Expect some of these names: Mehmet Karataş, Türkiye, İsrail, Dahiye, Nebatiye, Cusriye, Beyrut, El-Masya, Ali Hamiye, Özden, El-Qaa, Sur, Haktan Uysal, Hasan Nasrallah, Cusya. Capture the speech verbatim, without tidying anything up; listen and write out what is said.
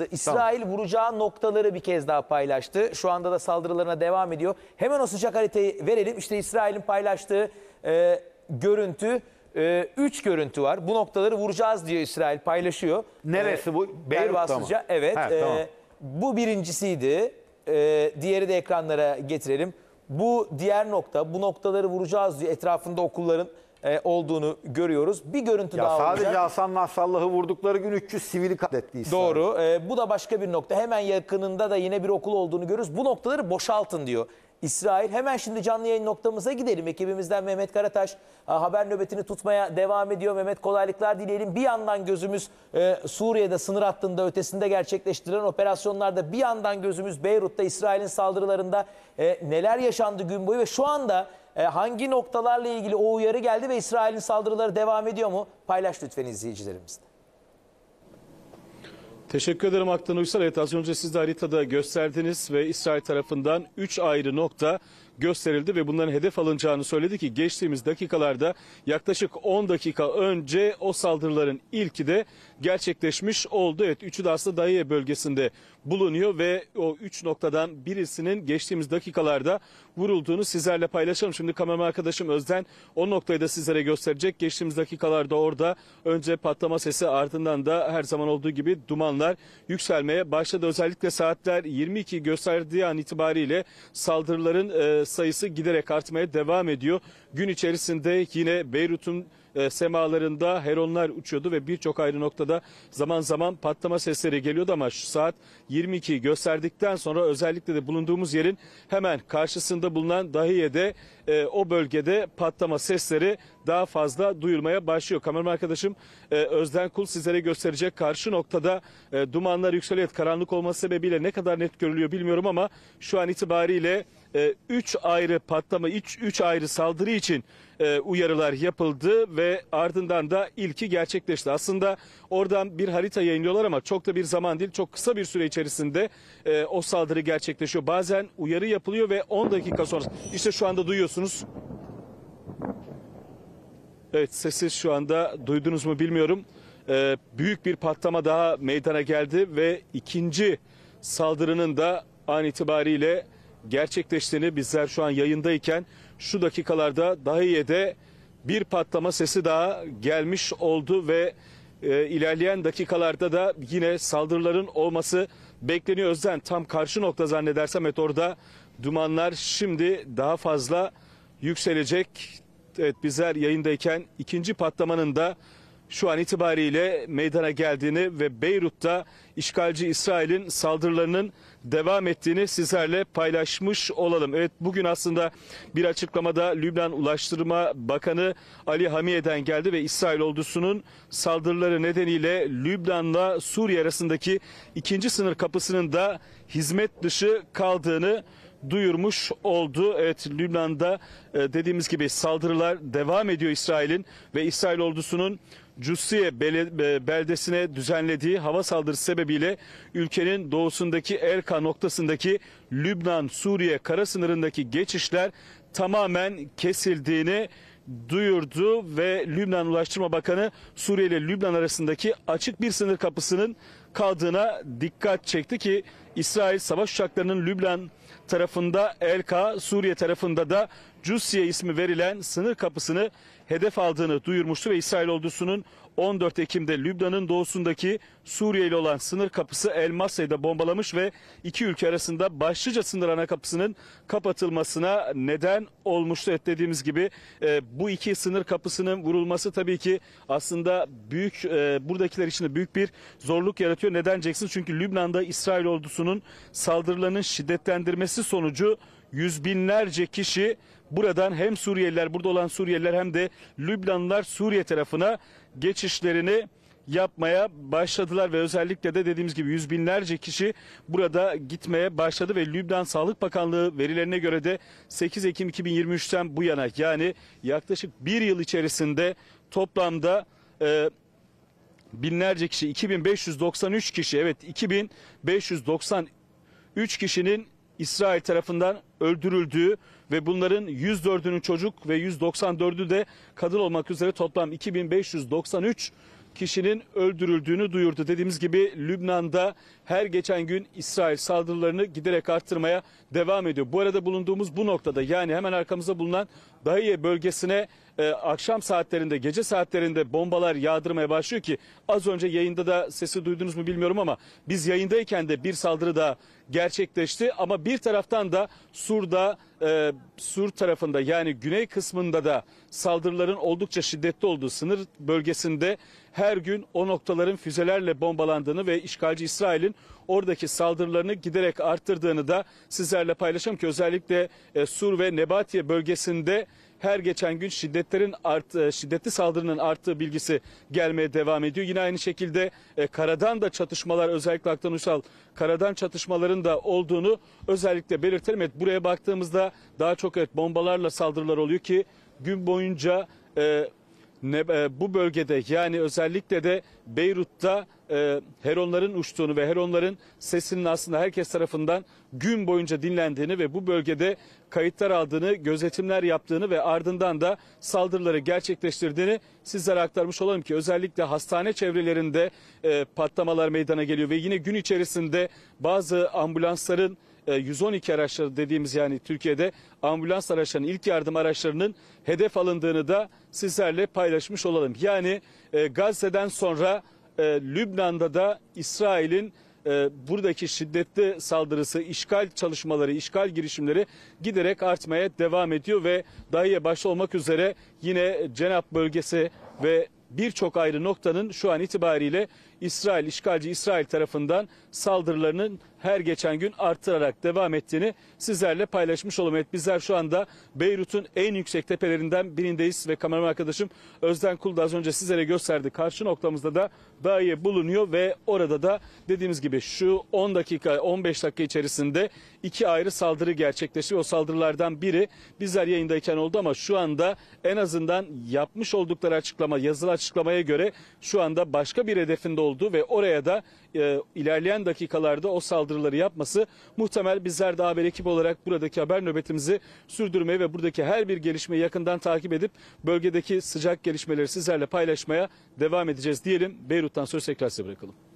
açıkladı. İsrail tamam. vuracağı noktaları bir kez daha paylaştı. Şu anda da saldırılarına devam ediyor. Hemen o sıcak haritayı verelim. İşte İsrail'in paylaştığı e, görüntü. E, üç görüntü var. Bu noktaları vuracağız diyor İsrail, paylaşıyor. Neresi e, bu? Beyrut tamam. Evet. Ha, tamam. e, bu birincisiydi. E, diğeri de ekranlara getirelim. Bu diğer nokta, bu noktaları vuracağız diyor. Etrafında okulların e, olduğunu görüyoruz. Bir görüntü ya daha sadece olacak. Sadece Hasan Nasrallah'ı vurdukları gün üç yüz sivili katletti İsrail. Doğru. E, bu da başka bir nokta. Hemen yakınında da yine bir okul olduğunu görürüz. Bu noktaları boşaltın diyor İsrail. Hemen şimdi canlı yayın noktamıza gidelim. Ekibimizden Mehmet Karataş haber nöbetini tutmaya devam ediyor. Mehmet, kolaylıklar dileyelim. Bir yandan gözümüz e, Suriye'de sınır hattında ötesinde gerçekleştirilen operasyonlarda, bir yandan gözümüz Beyrut'ta İsrail'in saldırılarında e, neler yaşandı gün boyu ve şu anda e, hangi noktalarla ilgili o uyarı geldi ve İsrail'in saldırıları devam ediyor mu? Paylaş lütfen izleyicilerimizle. Teşekkür ederim Haktan Uysal. Evet, az önce siz de haritada gösterdiniz ve İsrail tarafından üç ayrı nokta gösterildi ve bunların hedef alınacağını söyledi ki geçtiğimiz dakikalarda, yaklaşık on dakika önce o saldırıların ilki de gerçekleşmiş oldu. Evet, üçü de aslında Dahiye bölgesinde bulunuyor ve o üç noktadan birisinin geçtiğimiz dakikalarda vurulduğunu sizlerle paylaşalım. Şimdi kameraman arkadaşım Özden o noktayı da sizlere gösterecek. Geçtiğimiz dakikalarda orada önce patlama sesi, ardından da her zaman olduğu gibi dumanlar yükselmeye başladı. Özellikle saatler yirmi iki gösterdiği an itibariyle saldırıların e, sayısı giderek artmaya devam ediyor. Gün içerisinde yine Beyrut'un semalarında heronlar uçuyordu ve birçok ayrı noktada zaman zaman patlama sesleri geliyordu ama şu saat yirmi ikiyi gösterdikten sonra özellikle de bulunduğumuz yerin hemen karşısında bulunan Dahiye'de e, o bölgede patlama sesleri daha fazla duyulmaya başlıyor. Kameraman arkadaşım e, Özden Kul sizlere gösterecek. Karşı noktada e, dumanlar yükseliyor. Karanlık olması sebebiyle ne kadar net görülüyor bilmiyorum ama şu an itibariyle üç e, ayrı patlama, üç ayrı saldırı için e, uyarılar yapıldı ve Ve ardından da ilki gerçekleşti. Aslında oradan bir harita yayınlıyorlar ama çok da bir zaman değil, çok kısa bir süre içerisinde e, o saldırı gerçekleşiyor. Bazen uyarı yapılıyor ve on dakika sonra, işte şu anda duyuyorsunuz. Evet, sesi şu anda duydunuz mu bilmiyorum. E, büyük bir patlama daha meydana geldi ve ikinci saldırının da an itibariyle gerçekleştiğini bizler şu an yayındayken şu dakikalarda Dahiye'de bir patlama sesi daha gelmiş oldu ve e, ilerleyen dakikalarda da yine saldırıların olması bekleniyor. Özden tam karşı nokta zannedersem, evet, orada dumanlar şimdi daha fazla yükselecek. Evet, bizler yayındayken ikinci patlamanın da şu an itibariyle meydana geldiğini ve Beyrut'ta işgalci İsrail'in saldırılarının devam ettiğini sizlerle paylaşmış olalım. Evet, bugün aslında bir açıklamada Lübnan Ulaştırma Bakanı Ali Hamiye'den geldi ve İsrail ordusunun saldırıları nedeniyle Lübnan'la Suriye arasındaki ikinci sınır kapısının da hizmet dışı kaldığını duyurmuş oldu. Evet, Lübnan'da dediğimiz gibi saldırılar devam ediyor İsrail'in ve İsrail ordusunun Cusriye beldesine düzenlediği hava saldırısı sebebiyle ülkenin doğusundaki El-Qaa noktasındaki Lübnan-Suriye kara sınırındaki geçişler tamamen kesildiğini duyurdu ve Lübnan Ulaştırma Bakanı Suriye ile Lübnan arasındaki açık bir sınır kapısının kaldığına dikkat çekti ki İsrail savaş uçaklarının Lübnan tarafında El-Qaa, Suriye tarafında da Cusya ismi verilen sınır kapısını hedef aldığını duyurmuştu ve İsrail ordusunun on dört Ekim'de Lübnan'ın doğusundaki Suriye ile olan sınır kapısı El-Masya'yı da bombalamış ve iki ülke arasında başlıca sınır ana kapısının kapatılmasına neden olmuştu. Evet, dediğimiz gibi e, bu iki sınır kapısının vurulması tabii ki aslında büyük e, buradakiler için de büyük bir zorluk yaratıyor. Neden diyeceksiniz? Çünkü Lübnan'da İsrail ordusunun saldırılarının şiddetlendirmesi sonucu yüz binlerce kişi buradan, hem Suriyeliler, burada olan Suriyeliler hem de Lübnanlılar Suriye tarafına geçişlerini yapmaya başladılar ve özellikle de dediğimiz gibi yüz binlerce kişi burada gitmeye başladı ve Lübnan Sağlık Bakanlığı verilerine göre de sekiz Ekim iki bin yirmi üç'ten bu yana, yani yaklaşık bir yıl içerisinde toplamda e, binlerce kişi, iki bin beş yüz doksan üç kişi, evet iki bin beş yüz doksan üç kişinin İsrail tarafından öldürüldüğü ve bunların yüz dördünü çocuk ve yüz doksan dördü de kadın olmak üzere toplam iki bin beş yüz doksan üç kişinin öldürüldüğünü duyurdu. Dediğimiz gibi Lübnan'da her geçen gün İsrail saldırılarını giderek arttırmaya devam ediyor. Bu arada bulunduğumuz bu noktada, yani hemen arkamızda bulunan Dahiye bölgesine e, akşam saatlerinde, gece saatlerinde bombalar yağdırmaya başlıyor ki az önce yayında da sesi duydunuz mu bilmiyorum ama biz yayındayken de bir saldırı daha gerçekleşti. Ama bir taraftan da Sur'da, e, Sur tarafında, yani güney kısmında da saldırıların oldukça şiddetli olduğu, sınır bölgesinde her gün o noktaların füzelerle bombalandığını ve işgalci İsrail'in oradaki saldırılarını giderek arttırdığını da sizlerle paylaşalım ki özellikle e, Sur ve Nebatiye bölgesinde her geçen gün şiddetlerin arttığı, şiddetli saldırının arttığı bilgisi gelmeye devam ediyor. Yine aynı şekilde e, karadan da çatışmalar, özellikle Haktan Uysal, karadan çatışmaların da olduğunu özellikle belirtelim. Evet, buraya baktığımızda daha çok evet bombalarla saldırılar oluyor ki gün boyunca e, ne, e, bu bölgede, yani özellikle de Beyrut'ta e, Heronların uçtuğunu ve Heronların sesinin aslında herkes tarafından gün boyunca dinlendiğini ve bu bölgede kayıtlar aldığını, gözetimler yaptığını ve ardından da saldırıları gerçekleştirdiğini sizlere aktarmış olalım ki özellikle hastane çevrelerinde e, patlamalar meydana geliyor ve yine gün içerisinde bazı ambulansların yüz on iki araçları dediğimiz, yani Türkiye'de ambulans araçlarının, ilk yardım araçlarının hedef alındığını da sizlerle paylaşmış olalım. Yani e, Gazze'den sonra e, Lübnan'da da İsrail'in e, buradaki şiddetli saldırısı, işgal çalışmaları, işgal girişimleri giderek artmaya devam ediyor ve Dahiye başta olmak üzere yine Cenab bölgesi ve birçok ayrı noktanın şu an itibariyle İsrail, işgalci İsrail tarafından saldırılarının her geçen gün arttırarak devam ettiğini sizlerle paylaşmış olalım. Evet, bizler şu anda Beyrut'un en yüksek tepelerinden birindeyiz ve kameraman arkadaşım Özden Kul'da az önce sizlere gösterdi. Karşı noktamızda da Dahiye bulunuyor ve orada da dediğimiz gibi şu on dakika on beş dakika içerisinde iki ayrı saldırı gerçekleşti. O saldırılardan biri bizler yayındayken oldu ama şu anda en azından yapmış oldukları açıklama, yazılı açıklamaya göre şu anda başka bir hedefinde oldu ve oraya da e, ilerleyen dakikalarda o saldırıları yapması muhtemel. Bizler de haber ekibi olarak buradaki haber nöbetimizi sürdürmeye ve buradaki her bir gelişmeyi yakından takip edip bölgedeki sıcak gelişmeleri sizlerle paylaşmaya devam edeceğiz diyelim. Beyrut'tan söz tekrar size bırakalım.